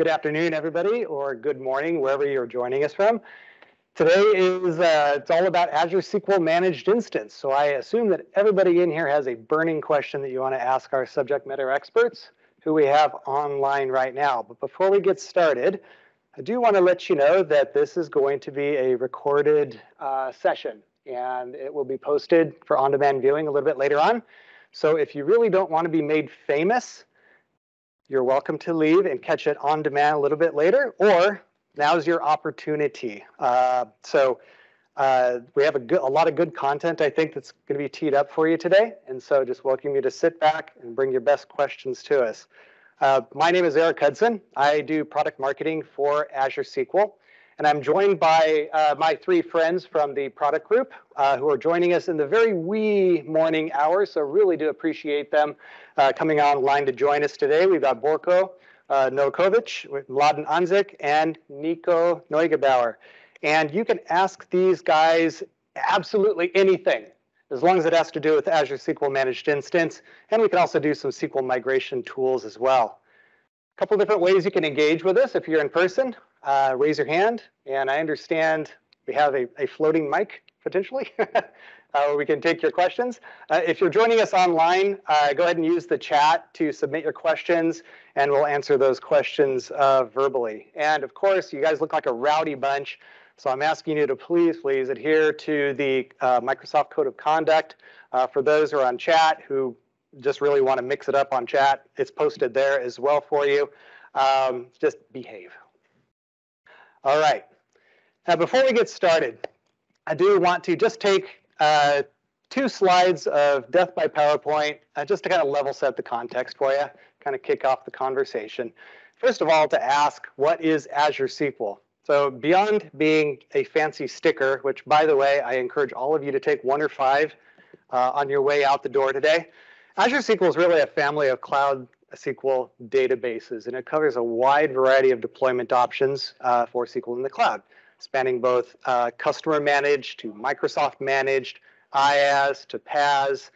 Good afternoon, everybody, or good morning, wherever you're joining us from. Today is it's all about Azure SQL Managed Instance. So I assume that everybody in here has a burning question that you want to ask our subject matter experts who we have online right now. But before we get started, I do want to let you know that this is going to be a recorded session, and it will be posted for on-demand viewing a little bit later on. So if you really don't want to be made famous, you're welcome to leave and catch it on demand a little bit later, or now's your opportunity. We have a lot of good content, I think, that's going to be teed up for you today. And so just welcome you to sit back and bring your best questions to us. My name is Eric Hudson. I do product marketing for Azure SQL. And I'm joined by my three friends from the product group who are joining us in the very wee morning hours. So really do appreciate them coming online to join us today. We've got Borko Novakovic, Mladen Andzic, and Nico Neugebauer. And you can ask these guys absolutely anything, as long as it has to do with Azure SQL Managed Instance. And we can also do some SQL migration tools as well. A couple different ways you can engage with us if you're in person. Raise your hand, and I understand we have a floating mic, potentially, where we can take your questions. If you're joining us online, go ahead and use the chat to submit your questions, and we'll answer those questions verbally. And of course, you guys look like a rowdy bunch, so I'm asking you to please, please adhere to the Microsoft Code of Conduct. For those who are on chat, who just really want to mix it up on chat, it's posted there as well for you. Just behave. All right, now before we get started, I do want to just take two slides of death by PowerPoint just to kind of level set the context for you, kind of kick off the conversation. First of all, to ask, what is Azure SQL? So beyond being a fancy sticker, which, by the way, I encourage all of you to take 1 or 5 on your way out the door today, Azure SQL is really a family of cloud SQL databases, and it covers a wide variety of deployment options for SQL in the cloud, spanning both customer managed to Microsoft managed, IaaS to PaaS.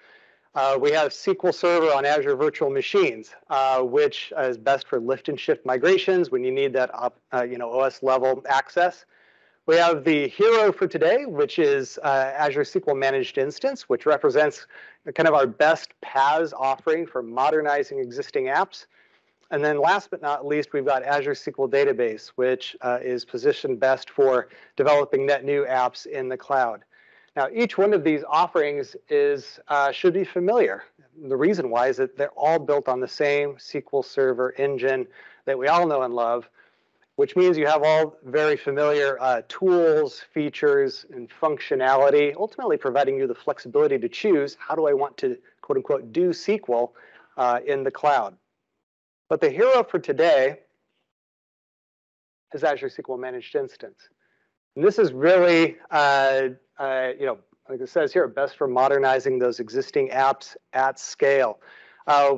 We have SQL Server on Azure Virtual Machines, which is best for lift and shift migrations when you need that OS level access. We have the hero for today, which is Azure SQL Managed Instance, which represents kind of our best PaaS offering for modernizing existing apps. And then last but not least, we've got Azure SQL Database, which is positioned best for developing net new apps in the cloud. Now, each one of these offerings is should be familiar. The reason why is that they're all built on the same SQL Server engine that we all know and love, which means you have all very familiar tools, features, and functionality, ultimately providing you the flexibility to choose, how do I want to, quote unquote, do SQL in the cloud? But the hero for today is Azure SQL Managed Instance. And this is really, like it says here, best for modernizing those existing apps at scale.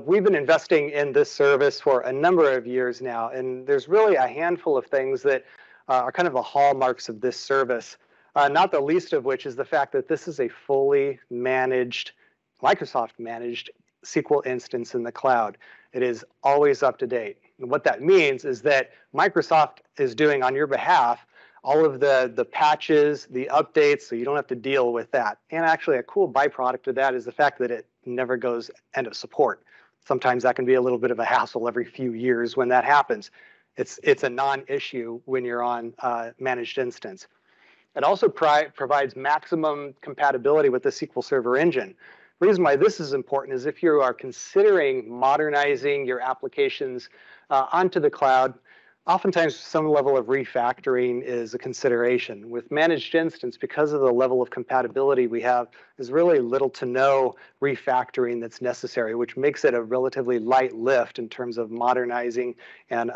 We've been investing in this service for a number of years now, and there's really a handful of things that are kind of the hallmarks of this service, not the least of which is the fact that this is a fully managed, Microsoft-managed SQL instance in the cloud. It is always up to date. And what that means is that Microsoft is doing on your behalf all of the patches, the updates, so you don't have to deal with that. And actually, a cool byproduct of that is the fact that it never goes end of support. Sometimes that can be a little bit of a hassle every few years when that happens. It's a non-issue when you're on managed instance. It also provides maximum compatibility with the SQL Server engine. The reason why this is important is if you are considering modernizing your applications onto the cloud, oftentimes some level of refactoring is a consideration. With managed instance, because of the level of compatibility we have, there's really little to no refactoring that's necessary, which makes it a relatively light lift in terms of modernizing and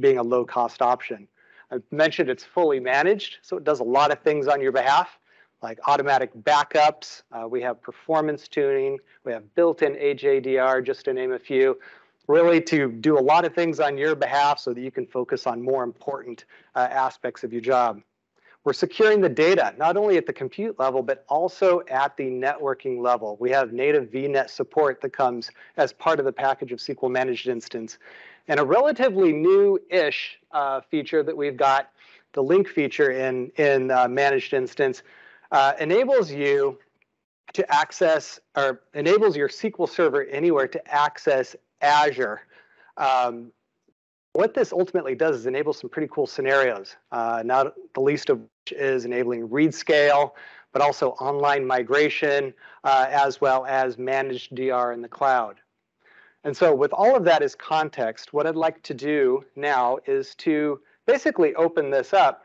being a low-cost option. I mentioned it's fully managed, so it does a lot of things on your behalf, like automatic backups. We have performance tuning. We have built-in AJDR, just to name a few. Really to do a lot of things on your behalf so that you can focus on more important aspects of your job. We're securing the data, not only at the compute level, but also at the networking level. We have native VNet support that comes as part of the package of SQL Managed Instance. And a relatively new-ish feature that we've got, the link feature in Managed Instance, enables you to access, or enables your SQL Server anywhere to access Azure. What this ultimately does is enable some pretty cool scenarios, not the least of which is enabling read scale, but also online migration, as well as managed DR in the cloud. And so with all of that as context, what I'd like to do now is to basically open this up,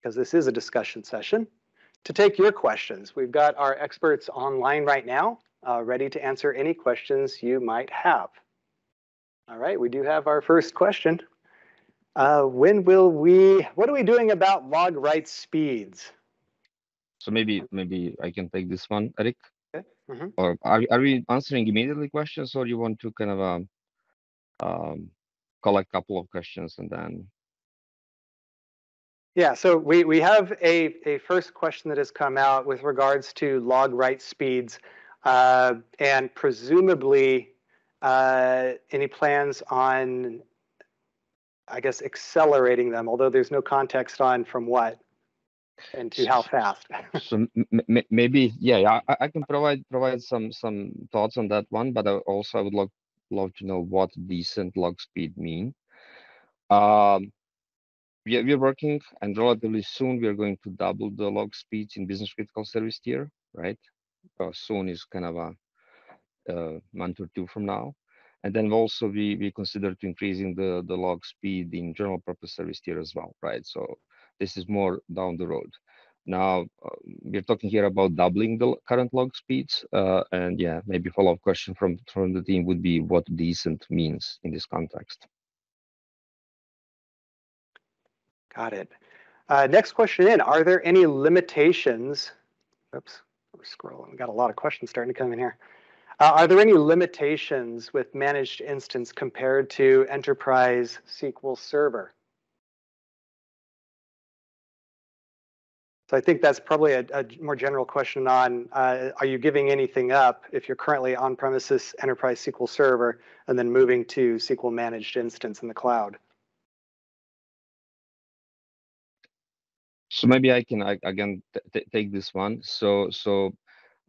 because this is a discussion session, to take your questions. We've got our experts online right now, ready to answer any questions you might have. All right, we do have our first question. What are we doing about log write speeds? So maybe I can take this one, Eric. Okay. Mm-hmm. Or are we answering immediately questions, or you want to kind of collect a couple of questions and then? Yeah, so we have a first question that has come out with regards to log write speeds, and presumably any plans on, I guess, accelerating them, although there's no context on from what and to how fast. So maybe, yeah, I can provide some thoughts on that one, but I would love to know what decent log speed mean. We're working, and relatively soon we are going to double the log speeds in business critical service tier, right? Soon is kind of a month or two from now, and then also we consider to increasing the log speed in general purpose service tier as well, right? So this is more down the road. Now we're talking here about doubling the current log speeds, and yeah, maybe follow-up question from the team would be what decent means in this context. Got it. Next question in: are there any limitations? Oops, we're scrolling. We got a lot of questions starting to come in here. Are there any limitations with Managed Instance compared to Enterprise SQL Server? So I think that's probably a more general question on, are you giving anything up if you're currently on-premises Enterprise SQL Server and then moving to SQL Managed Instance in the cloud? So maybe I can, again, take this one. So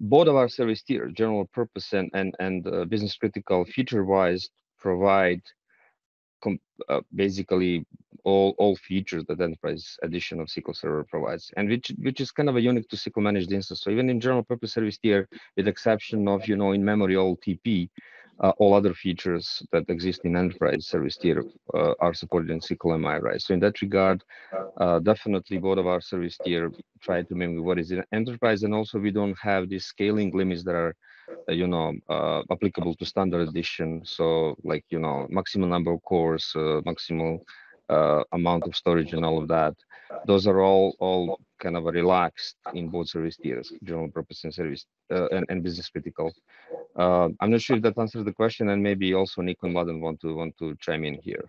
both of our service tier, general purpose and business critical, feature-wise, provide basically all features that Enterprise edition of SQL Server provides, and which is kind of a unique to SQL Managed Instance. So even in general purpose service tier, with exception of, you know, in-memory OLTP, all other features that exist in Enterprise service tier are supported in SQL MI, right? So in that regard, definitely both of our service tier try to mimic what is in Enterprise, and also we don't have these scaling limits that are, you know, applicable to standard edition. So like, you know, maximum number of cores, maximal amount of storage, and all of that. Those are all kind of relaxed in both service tiers, general purpose and service and business critical. I'm not sure if that answers the question, and maybe also Nico and Mladen want to chime in here.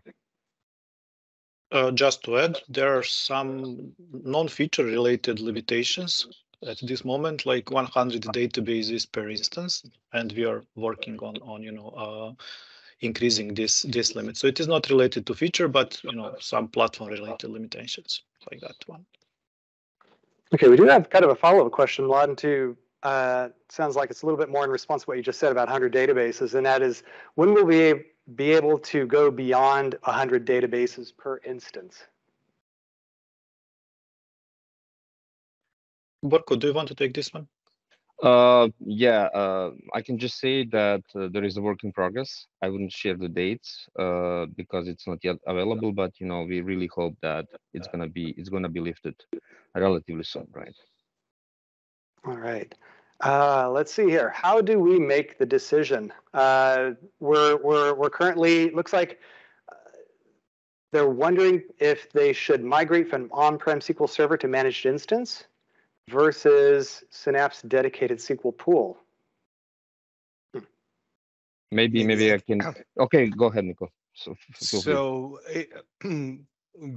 Just to add, there are some non-feature related limitations at this moment, like 100 databases per instance, and we are working on you know, increasing this limit. So it is not related to feature, but you know, some platform related limitations like that one. Okay, we do have kind of a follow-up question, Mladen, to sounds like it's a little bit more in response to what you just said about 100 databases, and that is, when will we be able to go beyond 100 databases per instance? Borko, do you want to take this one? I can just say that there is a work in progress. I wouldn't share the dates because it's not yet available, but you know, we really hope that it's gonna be lifted relatively soon, right? All right. Let's see here. How do we make the decision? We're currently, looks like they're wondering if they should migrate from on-prem SQL Server to Managed Instance versus Synapse dedicated SQL pool. Maybe I can. Okay, go ahead, Nico. So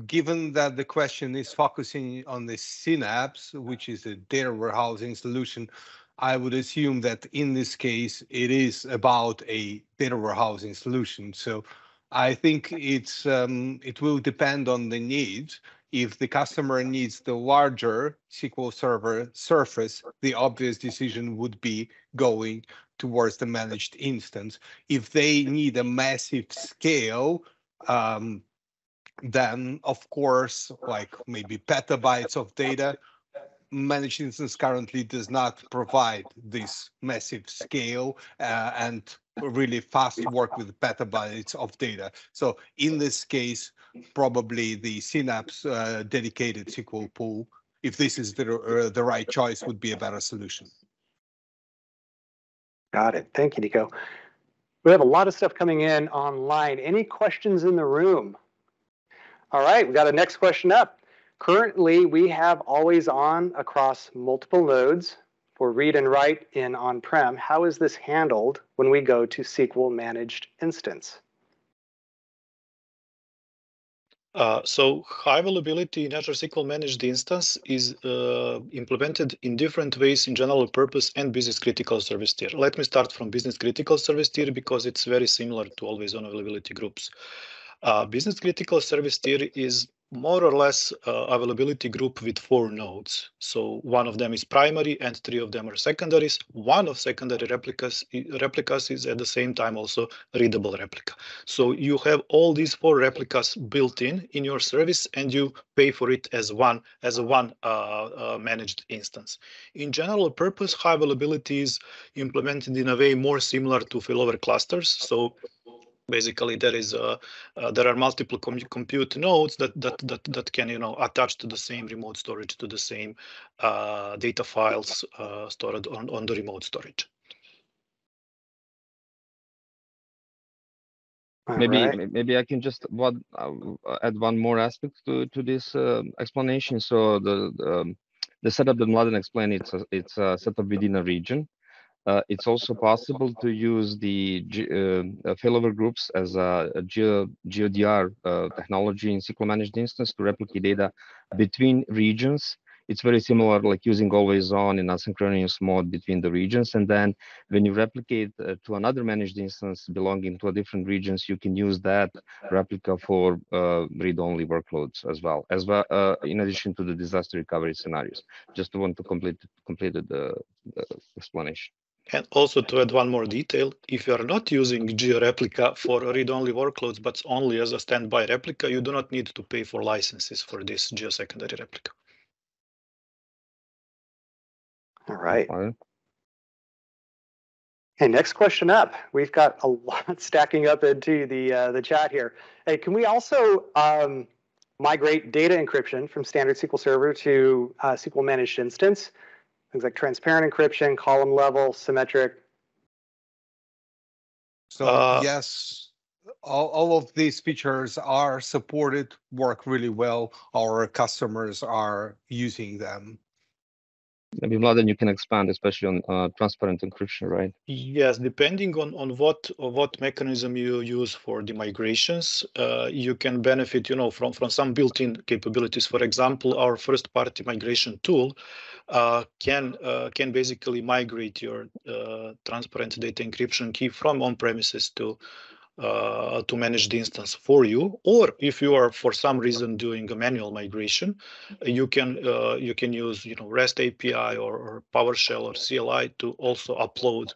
given that the question is focusing on the Synapse, which is a data warehousing solution, I would assume that in this case, it is about a data warehousing solution. So I think it's it will depend on the needs. If the customer needs the larger SQL Server surface, the obvious decision would be going towards the managed instance. If they need a massive scale, then of course, like maybe petabytes of data, managed instance currently does not provide this massive scale and really fast work with petabytes of data. So in this case, probably the Synapse dedicated SQL pool, if this is the right choice, would be a better solution. Got it. Thank you, Nico. We have a lot of stuff coming in online. Any questions in the room? All right, we got a next question up. Currently, we have Always On across multiple nodes for read and write in on-prem. How is this handled when we go to SQL Managed Instance? So high availability in Azure SQL Managed Instance is implemented in different ways in general purpose and business critical service tier. Let me start from business critical service tier because it's very similar to Always On availability groups. Business critical service tier is more or less availability group with 4 nodes. So one of them is primary and 3 of them are secondaries. One of secondary replicas is at the same time also readable replica. So you have all these 4 replicas built in your service and you pay for it as one managed instance. In general purpose, high availability is implemented in a way more similar to failover clusters. So basically, there are multiple compute nodes that can, you know, attach to the same remote storage, to the same data files stored on the remote storage. Maybe I can just add one more aspect to this explanation. So the setup that Mladen explained, it's a setup within a region. It's also possible to use the failover groups as a GeoDR technology in SQL Managed Instance to replicate data between regions. It's very similar, like using Always On in asynchronous mode between the regions. And then when you replicate to another managed instance belonging to a different regions, you can use that replica for read-only workloads as well, in addition to the disaster recovery scenarios. Just want to complete the explanation. And also to add one more detail, if you are not using GeoReplica for read-only workloads, but only as a standby replica, you do not need to pay for licenses for this geosecondary replica. All right. Hey, next question up. We've got a lot stacking up into the chat here. Hey, can we also migrate data encryption from standard SQL Server to SQL Managed Instance? Things like transparent encryption, column level, symmetric. So yes, all of these features are supported, work really well. Our customers are using them. Maybe Mladen, you can expand, especially on transparent encryption, right? Yes, depending on what mechanism you use for the migrations, you can benefit, you know, from some built-in capabilities. For example, our first-party migration tool can basically migrate your transparent data encryption key from on-premises to manage the instance for you, or if you are for some reason doing a manual migration, you can use, you know, REST API or PowerShell or CLI to also upload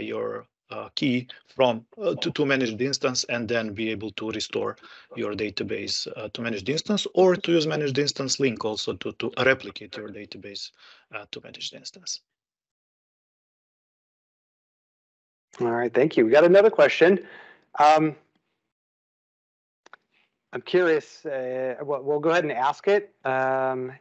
your key from to manage the instance and then be able to restore your database to manage the instance, or to use managed instance link also to replicate your database to manage the instance. All right, thank you. We got another question. I'm curious, we'll go ahead and ask it and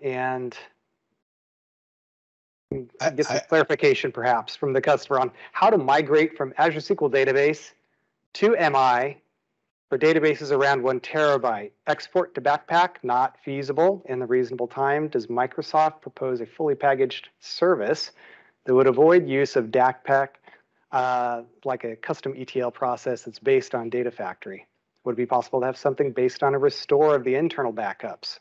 get some clarification perhaps from the customer on how to migrate from Azure SQL Database to MI for databases around 1 terabyte. Export to BACPAC, not feasible in the reasonable time. Does Microsoft propose a fully packaged service that would avoid use of DACPAC, like a custom ETL process that's based on Data Factory? Would it be possible to have something based on a restore of the internal backups?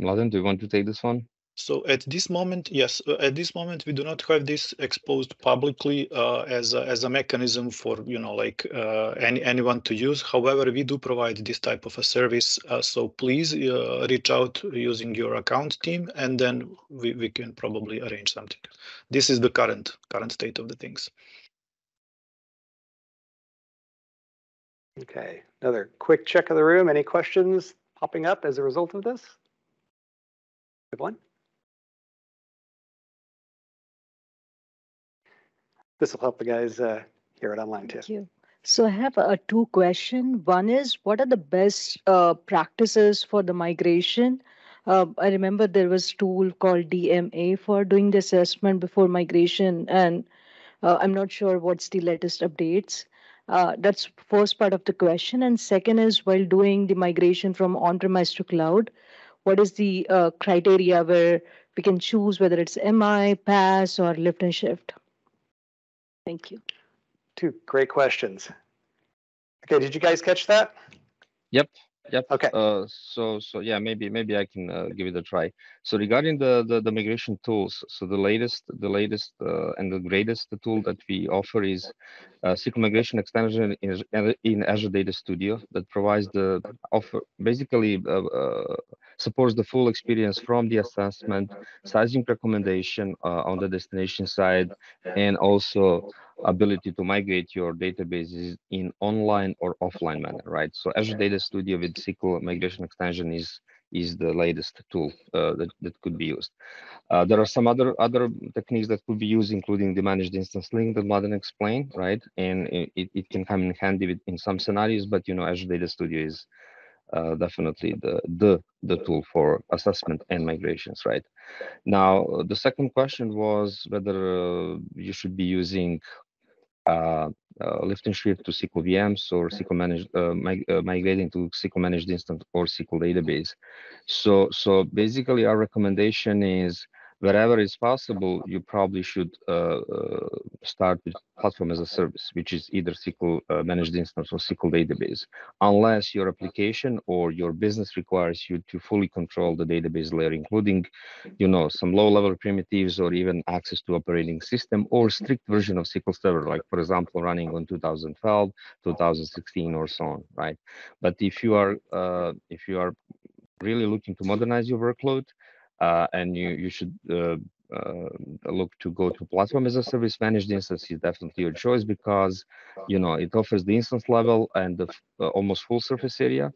Mladen, do you want to take this one? So at this moment, yes, at this moment we do not have this exposed publicly as a mechanism for anyone to use. However, we do provide this type of a service. So please reach out using your account team, and then we can probably arrange something. This is the current state of the things. Okay, another quick check of the room. Any questions popping up as a result of this? Good one. This will help the guys hear it online too. Thank you. So I have two questions. One is, what are the best practices for the migration? I remember there was a tool called DMA for doing the assessment before migration, and I'm not sure what's the latest updates. That's first part of the question. And second is, while doing the migration from on-premise to cloud, what is the criteria where we can choose whether it's MI, PaaS, or lift and shift? Thank you. Two great questions. Okay, did you guys catch that? Yep. Yep. Okay. So yeah, maybe I can give it a try. So regarding the migration tools, so the latest and the greatest tool that we offer is SQL Migration Extension in Azure Data Studio that provides the offer basically supports the full experience from the assessment, sizing recommendation on the destination side, and also ability to migrate your databases in online or offline manner, right? So Azure Data Studio with SQL Migration Extension is the latest tool that could be used. There are some other techniques that could be used, including the managed instance link that Mladen explained, right? And it can come in handy in some scenarios, but you know, Azure Data Studio is definitely the tool for assessment and migrations, right? Now, the second question was whether you should be using lift and shift to SQL VMs or SQL managed migrating to SQL Managed Instance or SQL Database. So basically, our recommendation is wherever is possible, you probably should start with platform as a service, which is either SQL Managed Instance or SQL Database, unless your application or your business requires you to fully control the database layer, including, you know, some low-level primitives or even access to operating system or strict version of SQL Server, like for example, running on 2012, 2016, or so on, right? But if you are really looking to modernize your workload, and you should look to go to platform as a service. Managed instance is definitely your choice because, you know, it offers the instance level and the almost full surface area.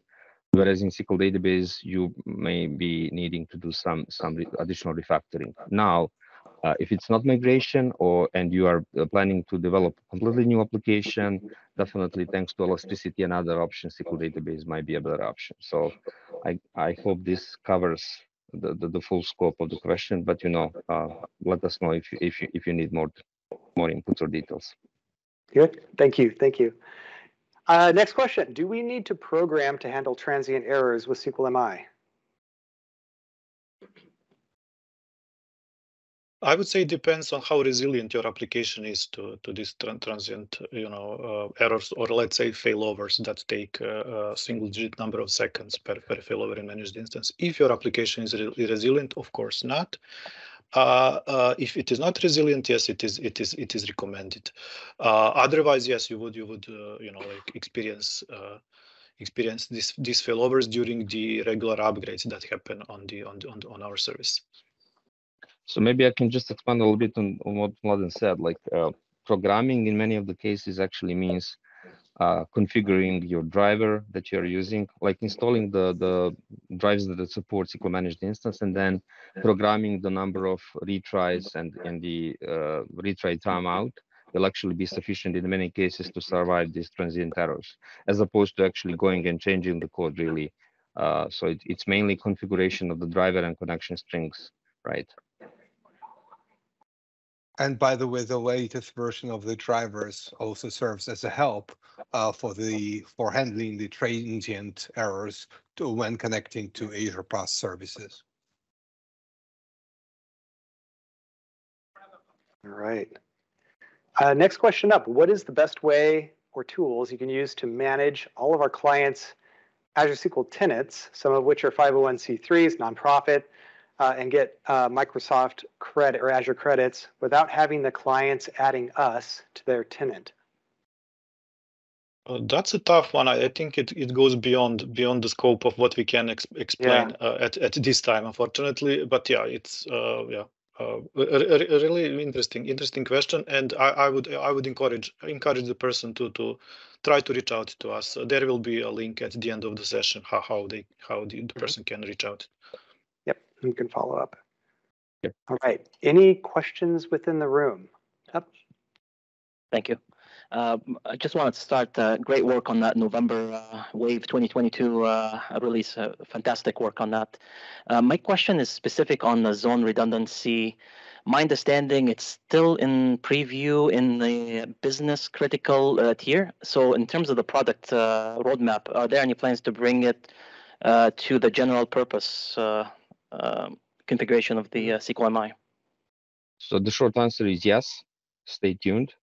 Whereas in SQL Database, you may be needing to do some additional refactoring. Now, if it's not migration and you are planning to develop a completely new application, definitely thanks to elasticity and other options, SQL Database might be a better option. So I hope this covers the full scope of the question, but you know, let us know if you need more inputs or details. Good, thank you. Next question: do we need to program to handle transient errors with SQL MI? I would say it depends on how resilient your application is to these transient, you know, errors, or let's say failovers that take a single-digit number of seconds per failover in managed instance. If your application is resilient, of course not. If it is not resilient, yes, it is recommended. Otherwise, yes, you would you know, like experience these failovers during the regular upgrades that happen on our service. So maybe I can just expand a little bit on what Mladen said, like programming in many of the cases actually means configuring your driver that you're using, like installing the drivers that support SQL Managed Instance, and then programming the number of retries and the retry timeout will actually be sufficient in many cases to survive these transient errors, as opposed to actually going and changing the code really. So it's mainly configuration of the driver and connection strings, right? And by the way, the latest version of the drivers also serves as a help for handling the transient errors when connecting to Azure PaaS services. All right. Next question up: what is the best way or tools you can use to manage all of our clients' Azure SQL tenants, some of which are 501c3s, nonprofit, and get Microsoft credit or Azure credits without having the clients adding us to their tenant? That's a tough one. I think it goes beyond the scope of what we can explain at this time, unfortunately. But yeah, it's a really interesting question, and I would encourage the person to try to reach out to us. There will be a link at the end of the session how the person can reach out. Yep, and can follow up. Yep. All right. Any questions within the room? Yep. Thank you. I just wanted to start. Great work on that November Wave 2022 release. Fantastic work on that. My question is specific on the zone redundancy. My understanding, it's still in preview in the business critical tier. So in terms of the product roadmap, are there any plans to bring it to the general purpose configuration of the SQLMI? So the short answer is yes. Stay tuned.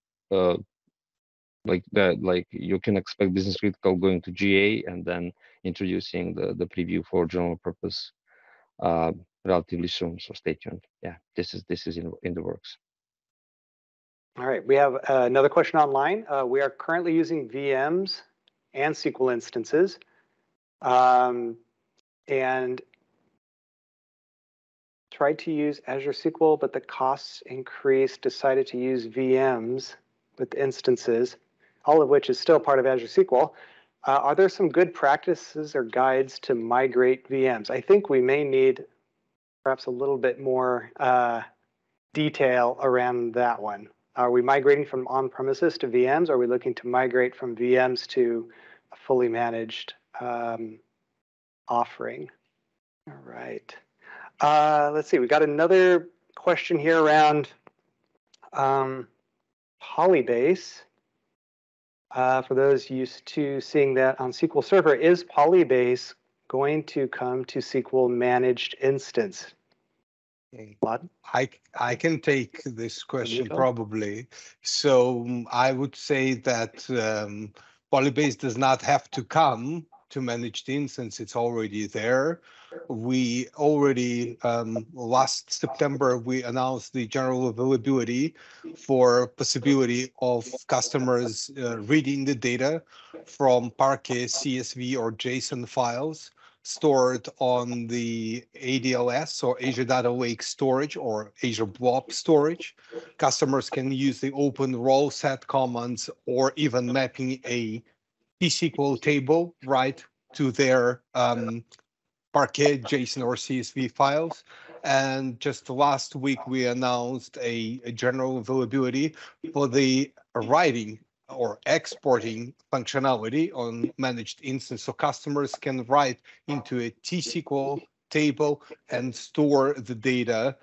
Like that, like you can expect business critical going to GA and then introducing the preview for general purpose relatively soon. So stay tuned. Yeah, this is in the works. All right, we have another question online. We are currently using VMs and SQL instances, and tried to use Azure SQL, but the costs increased. Decided to use VMs with instances, all of which is still part of Azure SQL. Are there some good practices or guides to migrate VMs? I think we may need perhaps a little bit more detail around that one. Are we migrating from on-premises to VMs? Are we looking to migrate from VMs to a fully managed offering? All right. Let's see, we got another question here around PolyBase. For those used to seeing that on SQL Server, is PolyBase going to come to SQL Managed Instance? Okay. I can take this question probably. So I would say that PolyBase does not have to come to managed instance. It's already there. We already last September we announced the general availability for possibility of customers reading the data from Parquet CSV or JSON files stored on the ADLS or Azure Data Lake Storage or Azure Blob Storage. Customers can use the open role set commands or even mapping a T-SQL table right to their Parquet, JSON, or CSV files. And just last week, we announced a general availability for the writing or exporting functionality on managed instance. So customers can write into a T-SQL table and store the data,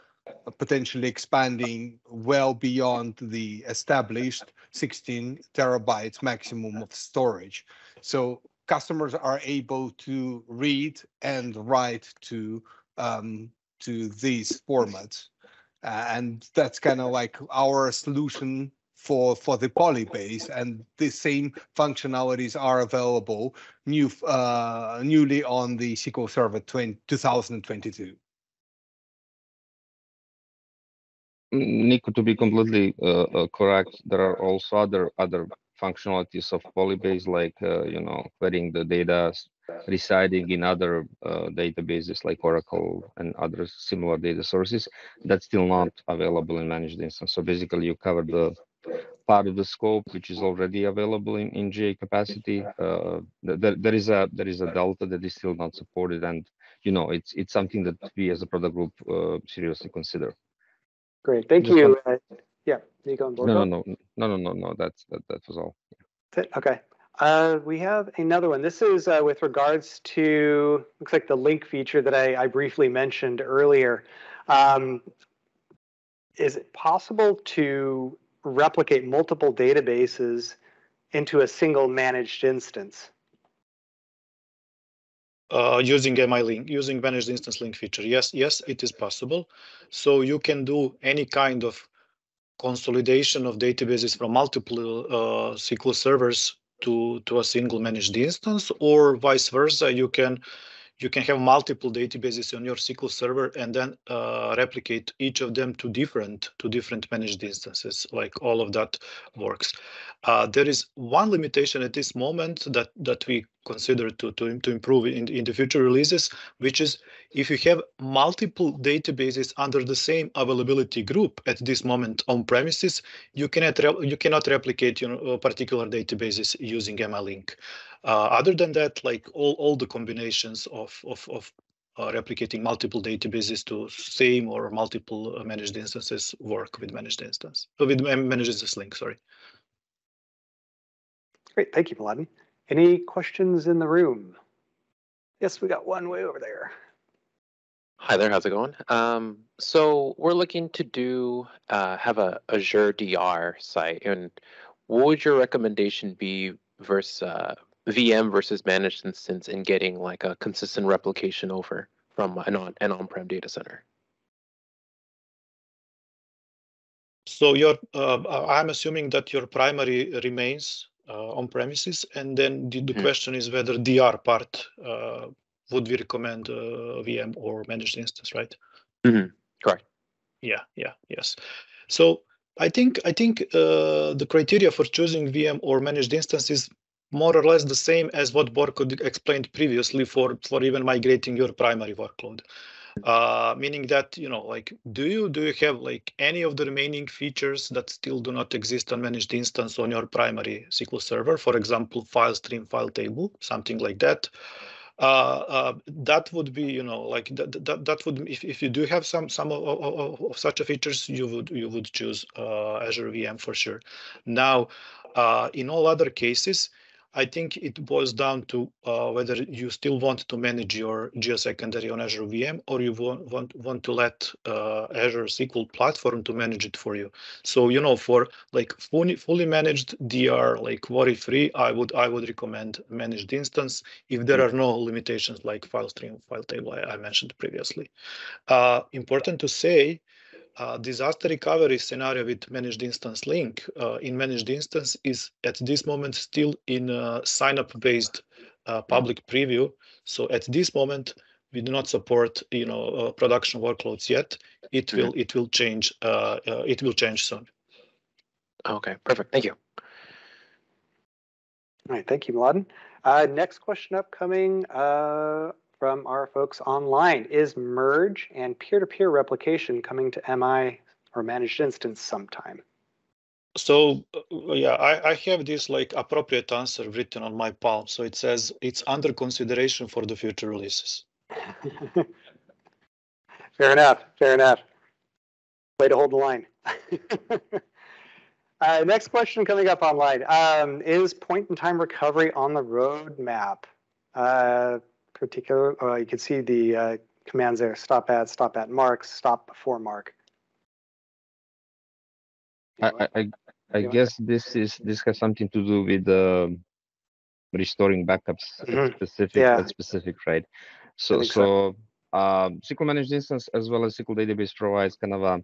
potentially expanding well beyond the established 16 terabytes maximum of storage. So customers are able to read and write to these formats. And that's kind of like our solution for the PolyBase, and the same functionalities are available newly on the SQL Server 2022. Nico, to be completely correct, there are also other functionalities of PolyBase, like querying the data residing in other databases like Oracle and other similar data sources. That's still not available in managed instance. So basically, you cover the part of the scope which is already available in GA capacity. There is a delta that is still not supported, and it's something that we as a product group seriously consider. Great, thank you. Yeah, Nico and Borko. No. That was all. That's it. Okay. We have another one. This is with regards to looks like the link feature that I briefly mentioned earlier. Is it possible to replicate multiple databases into a single managed instance? Using MI link, using managed instance link feature. Yes, it is possible. So you can do any kind of consolidation of databases from multiple SQL servers to a single managed instance, or vice versa. You can you can have multiple databases on your SQL Server and then replicate each of them to different managed instances. Like all of that works. There is one limitation at this moment that we consider to improve in the future releases, which is if you have multiple databases under the same availability group at this moment on premises, you cannot replicate particular databases using MLink. Other than that, like all the combinations of replicating multiple databases to same or multiple managed instances work with managed instance link. Sorry. Great, thank you, Mladen. Any questions in the room? Yes, we got one way over there. Hi there, how's it going? So we're looking to have a Azure DR site, and what would your recommendation be versus VM versus managed instance in getting like a consistent replication over from an on-prem data center? So I'm assuming that your primary remains on premises, and then the question is whether DR part would we recommend VM or managed instance, right? Mm-hmm. Correct. Yes. So I think the criteria for choosing VM or managed instance is more or less the same as what Borko explained previously for even migrating your primary workload. Meaning that, do you have like any of the remaining features that still do not exist on managed instance on your primary SQL Server, for example, filestream, filetable, something like that. That would be, that would, if you do have some of such a features, you would choose Azure VM for sure. Now, in all other cases, I think it boils down to whether you still want to manage your geosecondary on Azure VM, or you want to let Azure SQL Platform to manage it for you. So for like fully managed DR, like worry-free, I would recommend managed instance if there are no limitations like filestream, filetable I mentioned previously. Important to say. Disaster recovery scenario with managed instance link in managed instance is at this moment still in sign-up based public preview. So at this moment, we do not support production workloads yet. It will change. It will change soon. Okay, perfect. Thank you. All right, thank you, Mladen. Next question upcoming. From our folks online, is merge and peer-to-peer replication coming to MI or managed instance sometime? So I have this like appropriate answer written on my palm. So it says it's under consideration for the future releases. Fair enough. Way to hold the line. Next question coming up online. Is point-in-time recovery on the roadmap? You can see the commands there, stop at mark, stop before mark. I guess this has something to do with restoring backups at specific right? So SQL Managed Instance as well as SQL Database provides kind of a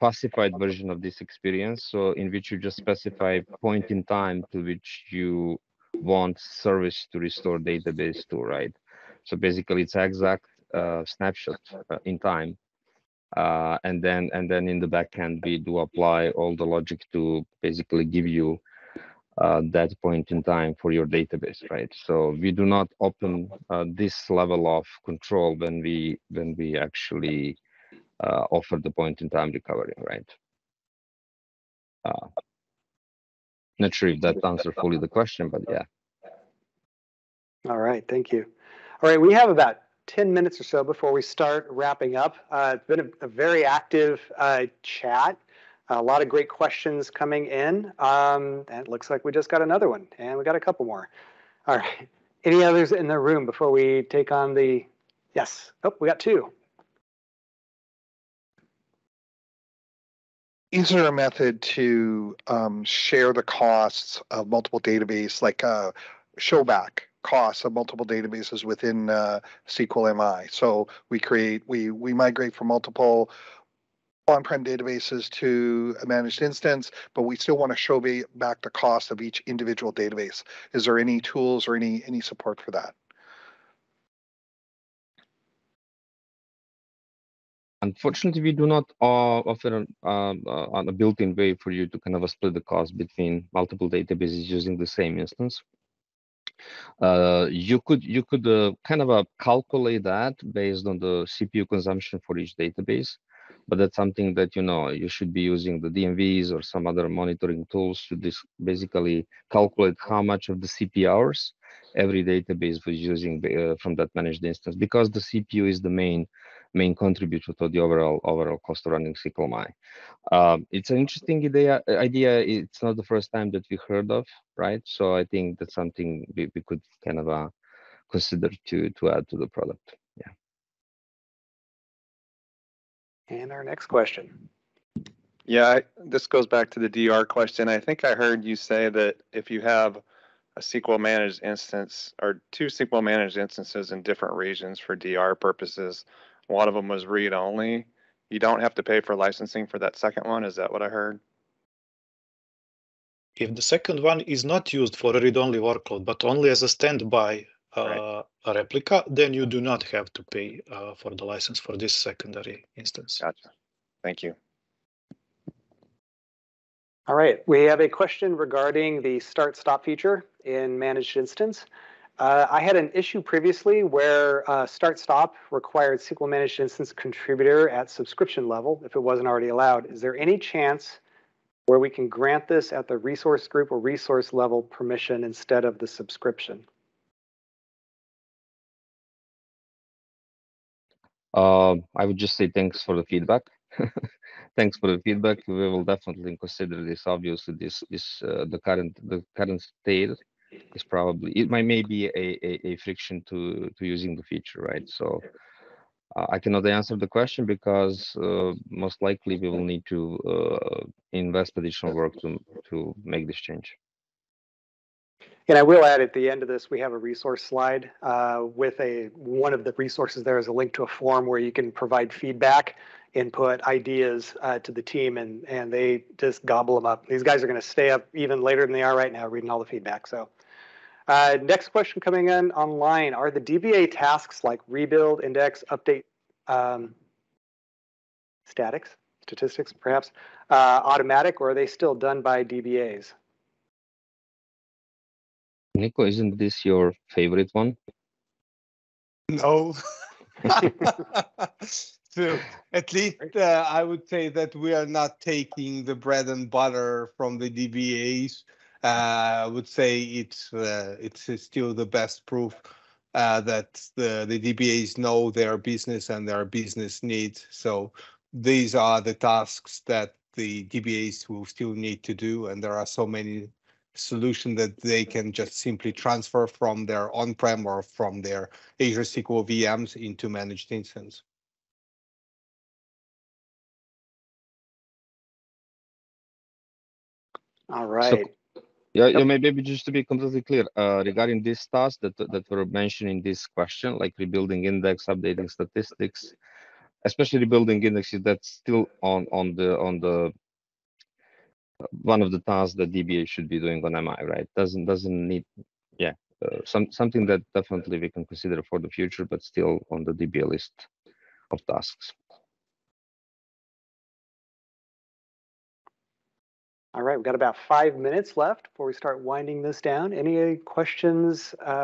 pacified version of this experience, so in which you just specify point in time to which you want service to restore database to, right? So basically, it's exact snapshot in time, and then in the backend we do apply all the logic to basically give you that point in time for your database, right? So we do not open this level of control when we actually offer the point in time recovery, right? Not sure if that answers fully the question, but yeah. All right, thank you. All right, we have about 10 minutes or so before we start wrapping up. It's been a very active chat, a lot of great questions coming in. And it looks like we just got another one, and we got a couple more. All right, any others in the room before we take on the, yes, oh, we got two. Is there a method to share the costs of multiple databases, like showback? Costs of multiple databases within SQL MI. So we migrate from multiple on-prem databases to a managed instance, but we still want to show back the cost of each individual database. Is there any tools or any support for that? Unfortunately, we do not offer a built-in way for you to kind of split the cost between multiple databases using the same instance. You could kind of calculate that based on the CPU consumption for each database, but that's something that you should be using the DMVs or some other monitoring tools to basically calculate how much of the CPU hours every database was using from that managed instance, because the CPU is the main contributor to the overall cost of running SQL Mi. It's an interesting idea. It's not the first time that we heard of, right? So I think that's something we could kind of consider to add to the product. Yeah. And our next question. Yeah, this goes back to the DR question. I think I heard you say that if you have a SQL managed instance or two SQL managed instances in different regions for DR purposes, a lot of them was read only. You don't have to pay for licensing for that second one. Is that what I heard? If the second one is not used for a read-only workload, but only as a standby a replica, then you do not have to pay for the license for this secondary instance. Gotcha. Thank you. All right. We have a question regarding the start-stop feature in managed instance. I had an issue previously where start-stop required SQL Managed Instance contributor at subscription level if it wasn't already allowed. Is there any chance where we can grant this at the resource group or resource level permission instead of the subscription? I would just say thanks for the feedback. Thanks for the feedback. We will definitely consider this. Obviously, this is the current state. Is probably it may be a friction to using the feature, right? So I cannot answer the question because most likely we will need to invest additional work to make this change. And I will add at the end of this, we have a resource slide with one of the resources. There is a link to a form where you can provide feedback, input, ideas to the team, and they just gobble them up. These guys are going to stay up even later than they are right now reading all the feedback. So next question coming in online. Are the DBA tasks like rebuild, index, update, statistics perhaps, automatic, or are they still done by DBAs? Nico, isn't this your favorite one? No. So at least I would say that we are not taking the bread and butter from the DBAs. I would say it's still the best proof that the DBAs know their business and their business needs. So these are the tasks that the DBAs will still need to do, and there are so many solution that they can just simply transfer from their on-prem or from their Azure SQL VMs into managed instance. All right. So, yeah, maybe just to be completely clear, regarding these tasks that were mentioned in this question, like rebuilding index, updating statistics, especially rebuilding indexes, that's still on the one of the tasks that DBA should be doing on MI, right? Doesn't need, yeah, something that definitely we can consider for the future, but still on the DBA list of tasks. All right, we've got about 5 minutes left before we start winding this down. Any questions in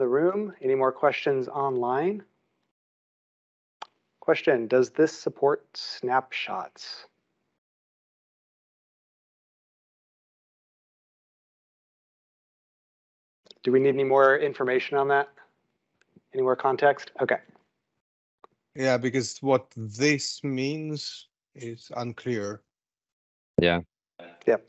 the room? Any more questions online? Question, does this support snapshots? Do we need any more information on that? Any more context? Okay. Yeah, because what this means is unclear. Yeah. Yep.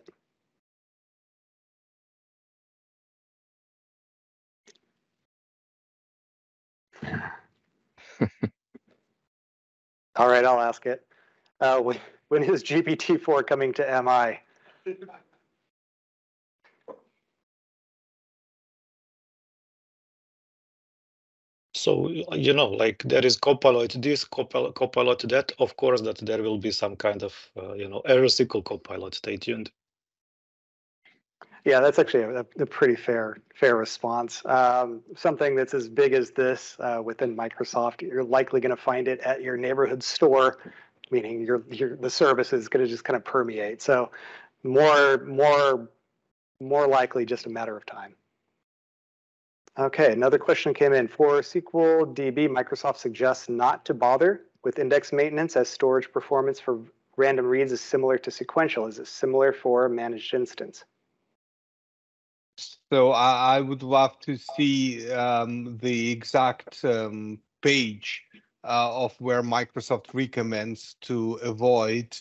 All right, I'll ask it. When is GPT-4 coming to MI? So, you know, like there is Copilot this, Copilot that, of course, that there will be some kind of, error SQL Copilot. Stay tuned. Yeah, that's actually a pretty fair response. Something that's as big as this within Microsoft, you're likely going to find it at your neighborhood store, meaning the service is going to just kind of permeate. So more likely just a matter of time. Okay, another question came in. For SQL DB, Microsoft suggests not to bother with index maintenance as storage performance for random reads is similar to sequential. Is it similar for managed instance? So I would love to see the exact page of where Microsoft recommends to avoid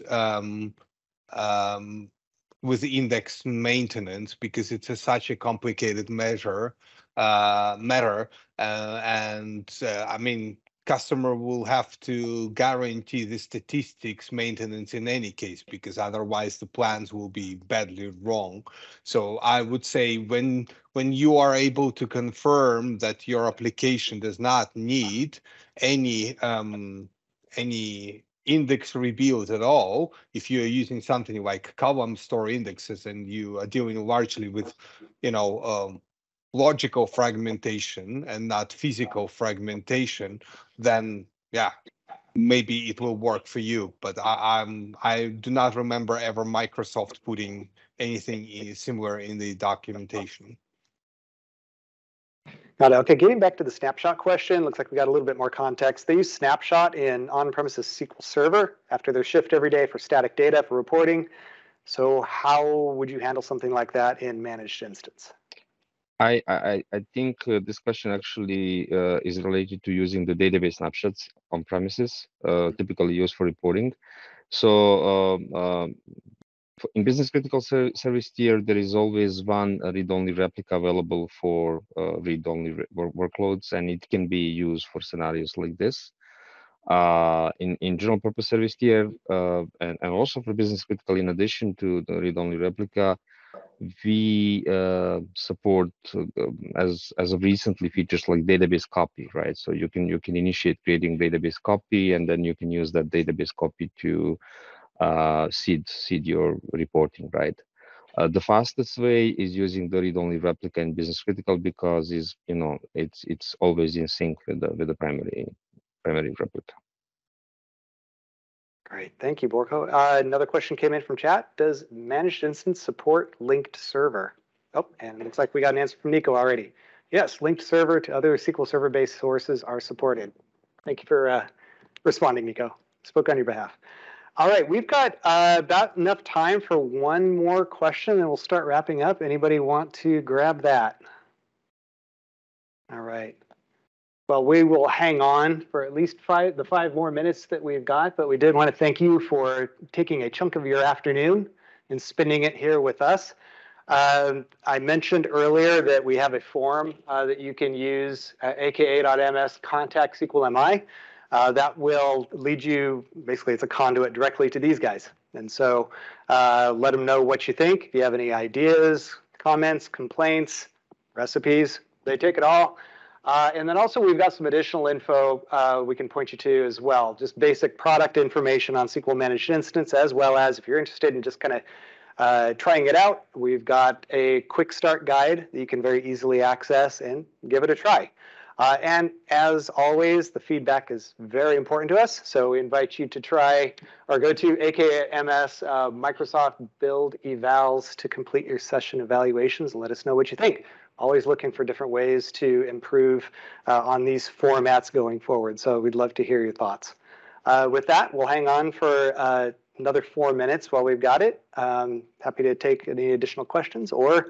with index maintenance, because it's such a complicated matter, and I mean, customer will have to guarantee the statistics maintenance in any case, because otherwise the plans will be badly wrong. So I would say when you are able to confirm that your application does not need any index rebuilds at all, if you're using something like column store indexes and you are dealing largely with, you know, logical fragmentation and not physical fragmentation, then yeah, maybe it will work for you. But I do not remember ever Microsoft putting anything similar in the documentation. Got it. Okay, getting back to the snapshot question, looks like we got a little bit more context. They use snapshot in on-premises SQL Server after their shift every day for static data for reporting. So how would you handle something like that in managed instance? I think this question actually is related to using the database snapshots on premises, typically used for reporting. So in business critical service tier, there is always one read-only replica available for read-only workloads, and it can be used for scenarios like this. In general purpose service tier, and also for business critical, in addition to the read-only replica, we support as of recently features like database copy, right? So you can initiate creating database copy, and then you can use that database copy to seed your reporting, right? The fastest way is using the read-only replica in business critical, because it's always in sync with the primary replica. Great, thank you, Borko. Another question came in from chat. Does managed instance support linked server? Oh, and it looks like we got an answer from Nico already. Yes, linked server to other SQL Server-based sources are supported. Thank you for responding, Nico. Spoke on your behalf. All right, we've got about enough time for one more question, and we'll start wrapping up. Anybody want to grab that? All right. Well, we will hang on for at least the five more minutes that we've got, but we did want to thank you for taking a chunk of your afternoon and spending it here with us. I mentioned earlier that we have a form that you can use, aka.ms/contactsqlmi. That will lead you, basically it's a conduit directly to these guys. And so let them know what you think. If you have any ideas, comments, complaints, recipes, they take it all. And then also we've got some additional info we can point you to as well, just basic product information on SQL Managed Instance, as well as if you're interested in just kind of trying it out, we've got a quick start guide that you can very easily access and give it a try. And as always, the feedback is very important to us, so we invite you to try or go to aka.ms Microsoft Build Evals to complete your session evaluations and let us know what you think. Always looking for different ways to improve on these formats going forward. So we'd love to hear your thoughts. With that, we'll hang on for another 4 minutes while we've got it. Happy to take any additional questions, or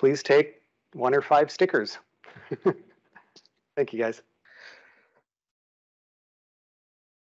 please take 1 or 5 stickers. Thank you, guys.